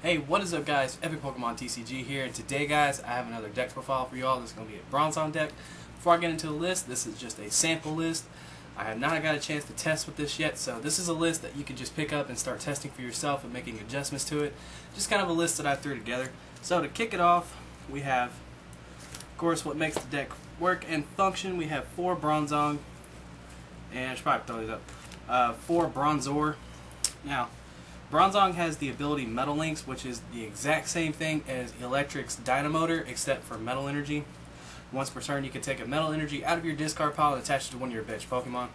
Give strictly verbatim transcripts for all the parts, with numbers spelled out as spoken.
Hey, what is up guys, Epic Pokemon T C G here, and today guys I have another deck profile for y'all. This is going to be a Bronzong deck. Before I get into the list, this is just a sample list. I have not got a chance to test with this yet, so this is a list that you can just pick up and start testing for yourself and making adjustments to it. Just kind of a list that I threw together. So to kick it off, we have, of course, what makes the deck work and function. We have four Bronzong, and I should probably throw these up, uh, four Bronzor. Now, Bronzong has the ability Metal Links, which is the exact same thing as Electric's Dynamotor, except for Metal Energy. Once per turn, you can take a Metal Energy out of your discard pile and attach it to one of your bench Pokemon.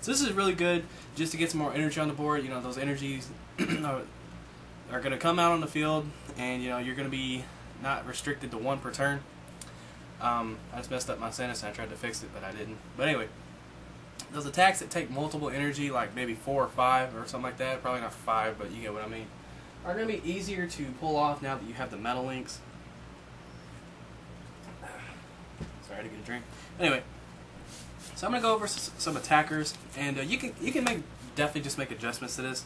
So this is really good just to get some more energy on the board. You know, those energies are, are going to come out on the field, and you know you're going to be not restricted to one per turn. Um, I just messed up my sentence and I tried to fix it, but I didn't. But anyway. Those attacks that take multiple energy, like maybe four or five or something like that, probably not five, but you get what I mean, are going to be easier to pull off now that you have the Metal Links. Sorry to get a drink. Anyway, so I'm going to go over s some attackers, and uh, you can you can make definitely just make adjustments to this.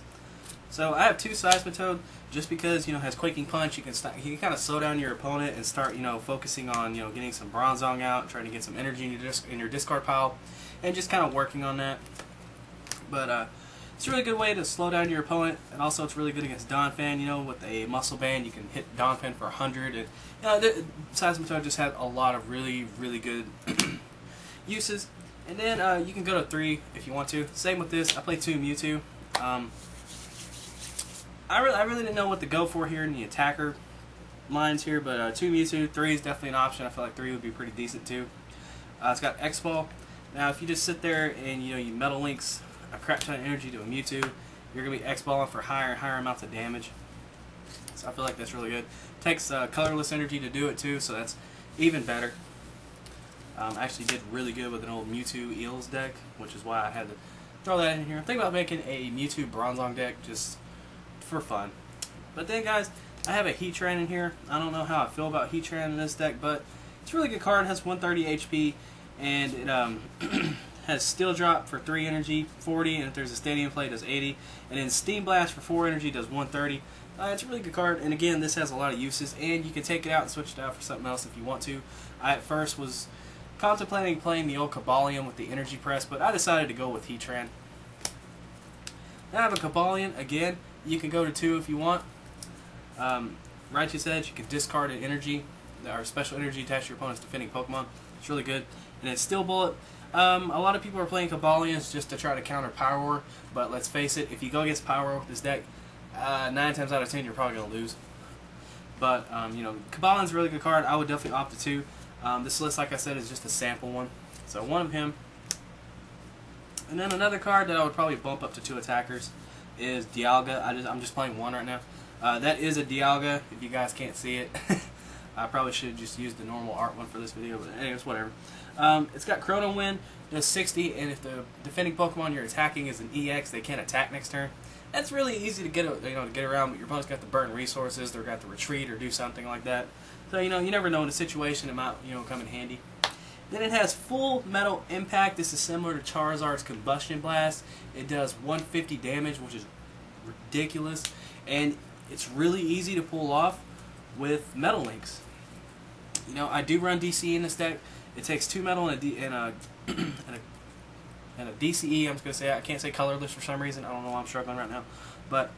So I have two Seismitoad, just because you know has Quaking Punch, you can st you can kind of slow down your opponent and start you know focusing on you know getting some Bronzong out, trying to get some energy in your disc in your discard pile, and just kind of working on that. But uh, it's a really good way to slow down your opponent, and also it's really good against Donphan. You know, with a Muscle Band, you can hit Donphan for a hundred, and you know, the Seismitoad just had a lot of really really good uses. And then uh, you can go to three if you want to. Same with this. I play two Mewtwo. Um, I really, I really didn't know what to go for here in the attacker lines here, but uh, two Mewtwo, three is definitely an option. I feel like three would be pretty decent too. Uh, it's got X-Ball. Now, if you just sit there and you know you Metal Links a crap ton of energy to a Mewtwo, you're gonna be X-Balling for higher and higher amounts of damage. So I feel like that's really good. It takes uh, colorless energy to do it too, so that's even better. Um, I actually did really good with an old Mewtwo Eels deck, which is why I had to throw that in here. I'm thinking about making a Mewtwo Bronzong deck just for fun. But then guys, I have a Heatran in here. I don't know how I feel about Heatran in this deck, but it's a really good card. It has one thirty H P, and it um, has Steel Drop for three energy, forty, and if there's a stadium play, it does eighty, and then Steam Blast for four energy does one thirty. Uh, it's a really good card, and again, this has a lot of uses, and you can take it out and switch it out for something else if you want to. I at first was contemplating playing the old Cobalion with the energy press, but I decided to go with Heatran. Now I have a Cobalion again. You can go to two if you want. Um, Righteous Edge, you can discard an energy or special energy attached to your opponent's defending Pokemon. It's really good. And it's Steel Bullet. Um, a lot of people are playing Cobalions just to try to counter Power War, but let's face it, if you go against Power War with this deck, uh, nine times out of ten you're probably gonna lose. But um, you know, Cobalion's a really good card. I would definitely opt to two. Um, this list, like I said, is just a sample one. So one of him, and then another card that I would probably bump up to two attackers is Dialga. I just, I'm just playing one right now. Uh, that is a Dialga, if you guys can't see it. I probably should have just used the normal art one for this video, but anyways, whatever. Um, it's got Chrono Wind, does sixty, and if the defending Pokemon you're attacking is an E X, they can't attack next turn. That's really easy to get, you know, to get around, but your opponent's got to burn resources, they're got to retreat or do something like that. So, you know, you never know in a situation, it might, you know, come in handy. Then it has Full Metal Impact. This is similar to Charizard's Combustion Blast. It does one hundred fifty damage, which is ridiculous, and it's really easy to pull off with Metal Links. You know, I do run D C E in this deck. It takes two metal and a, D and, a and a and a D C E. I'm just gonna say I can't say colorless for some reason. I don't know why I'm struggling right now, but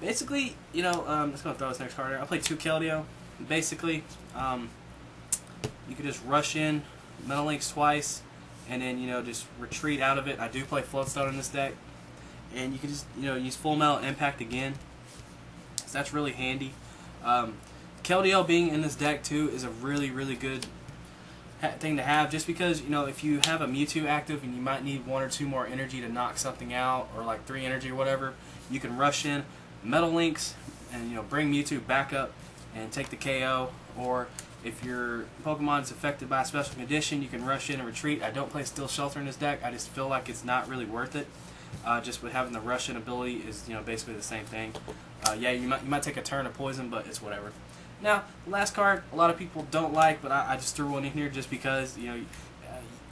basically, you know, um, I'm just gonna throw this next card out. I play two Keldeo. Basically, um, you can just rush in Metal Links twice, and then you know just retreat out of it. I do play Floodstone in this deck, and you can just you know use Full Metal Impact again. So that's really handy. Um, Keldeo being in this deck too is a really really good ha thing to have, just because you know if you have a Mewtwo active and you might need one or two more energy to knock something out, or like three energy or whatever, you can rush in Metal Links and you know bring Mewtwo back up and take the K O. Or if your Pokemon is affected by a special condition, you can rush in and retreat. I don't play Steel Shelter in this deck. I just feel like it's not really worth it. Uh, just with having the rush in ability is, you know, basically the same thing. Uh, yeah, you might you might take a turn of poison, but it's whatever. Now, the last card a lot of people don't like, but I, I just threw one in here just because, you know,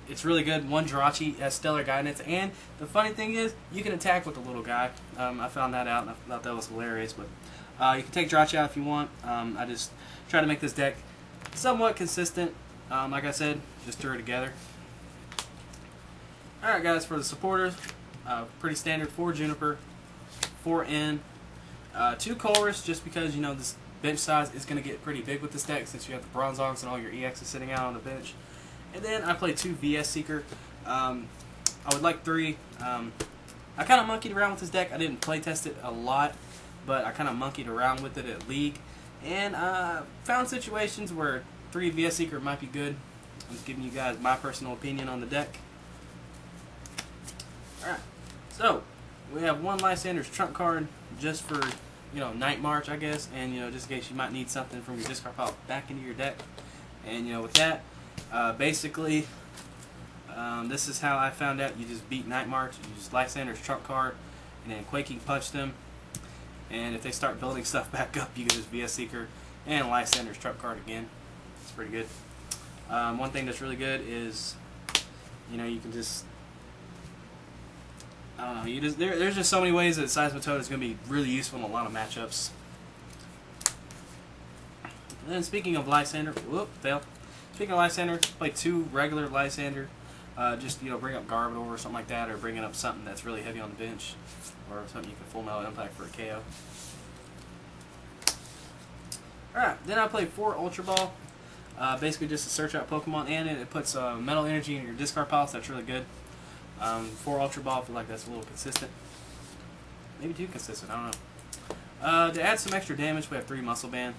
it's really good. One Jirachi has Stellar Guidance, and the funny thing is, you can attack with the little guy. Um, I found that out, and I thought that was hilarious, but uh, you can take Jirachi out if you want. Um, I just try to make this deck somewhat consistent. Um, like I said, just threw it together. Alright guys, for the supporters, uh, pretty standard, four Juniper, four N, uh, two Colrus, just because, you know, this bench size is going to get pretty big with this deck since you have the Bronzongs and all your E Xs sitting out on the bench. And then I play two V S Seeker. Um, I would like three. Um, I kind of monkeyed around with this deck. I didn't play test it a lot, but I kind of monkeyed around with it at League. And I uh, found situations where three V S Seeker might be good. I'm just giving you guys my personal opinion on the deck. Alright, so we have one Lysandre's Trump Card just for, you know, Night March, I guess. And, you know, just in case you might need something from your discard pile back into your deck. And, you know, with that... Uh, basically, um, this is how I found out you just beat Night March. You use Lysandre's Trump Card, and then Quaking Punch them. And if they start building stuff back up, you can just V S Seeker and Lysandre's Trump Card again. It's pretty good. Um, one thing that's really good is, you know, you can just, I don't know, you just, there, there's just so many ways that Seismitoad is going to be really useful in a lot of matchups. And then speaking of Lysandre, whoop, fail. Speaking of Lysandre, play two regular Lysandre. Uh, just, you know, bring up Garbodor or something like that, or bringing up something that's really heavy on the bench, or something you can Full Metal Impact for a K O. Alright, then I play four Ultra Ball. Uh, basically just to search out Pokemon, and it, it puts uh, Metal Energy in your discard pile, so that's really good. Um, four Ultra Ball, I feel like that's a little consistent. Maybe too consistent, I don't know. Uh, to add some extra damage, we have three Muscle Band.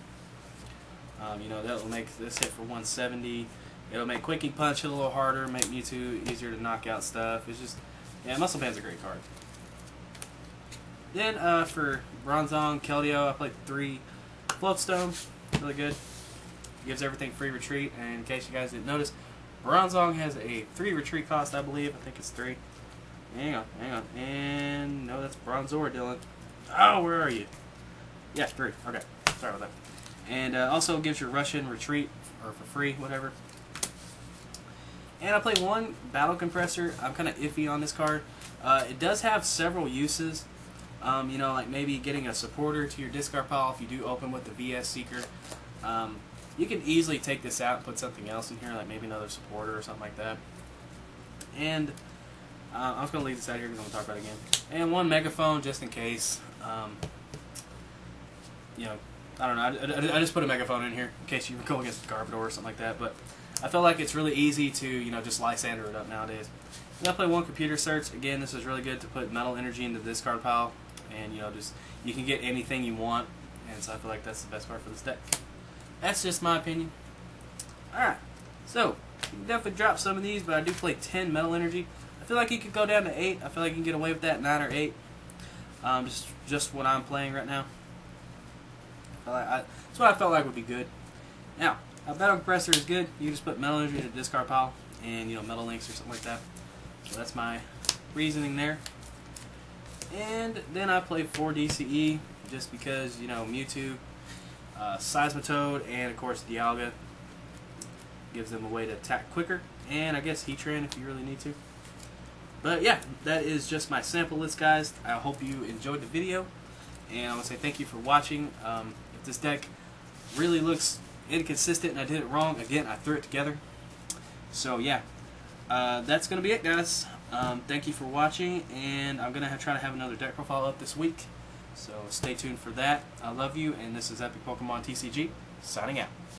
Um, you know, that will make this hit for one seventy. It'll make Quaking Punch hit a little harder, make Mewtwo easier to knock out stuff. It's just, yeah, Muscle Band's a great card. Then uh, for Bronzong, Keldeo, I played three Floodstone. Really good. Gives everything free retreat. And in case you guys didn't notice, Bronzong has a three retreat cost, I believe. I think it's three. Hang on, hang on. And no, that's Bronzor, Dylan. Oh, where are you? Yeah, three. Okay, sorry about that. And uh, also gives your Russian retreat, or for free, whatever. And I play one Battle Compressor. I'm kind of iffy on this card. Uh, it does have several uses. Um, you know, like maybe getting a supporter to your discard pile if you do open with the V S Seeker. Um, you can easily take this out and put something else in here, like maybe another supporter or something like that. And uh, I'm just going to leave this out here because I'm going to talk about it again. And one Megaphone, just in case. Um, you know, I don't know, I, I, I just put a Megaphone in here in case you were going against Garbodor or something like that, but I feel like it's really easy to, you know, just Lysandre it up nowadays. And I play one Computer Search. Again, this is really good to put Metal Energy into this card pile, and, you know, just, you can get anything you want, and so I feel like that's the best part for this deck. That's just my opinion. Alright, so, you can definitely drop some of these, but I do play ten Metal Energy. I feel like you could go down to eight. I feel like you can get away with that, nine or eight. Um, just, just what I'm playing right now. I, that's what I felt like would be good. Now, a Battle Compressor is good. You just put Metal Energy in a discard pile and, you know, Metal Links or something like that. So that's my reasoning there. And then I play four D C E just because, you know, Mewtwo, uh, Seismitoad, and of course Dialga gives them a way to attack quicker. And I guess Heatran if you really need to. But yeah, that is just my sample list, guys. I hope you enjoyed the video. And I want to say thank you for watching. Um, if this deck really looks inconsistent and I did it wrong, again, I threw it together. So, yeah. Uh, that's going to be it, guys. Um, thank you for watching. And I'm going to try to have another deck profile up this week. So, stay tuned for that. I love you. And this is Epic Pokemon T C G, signing out.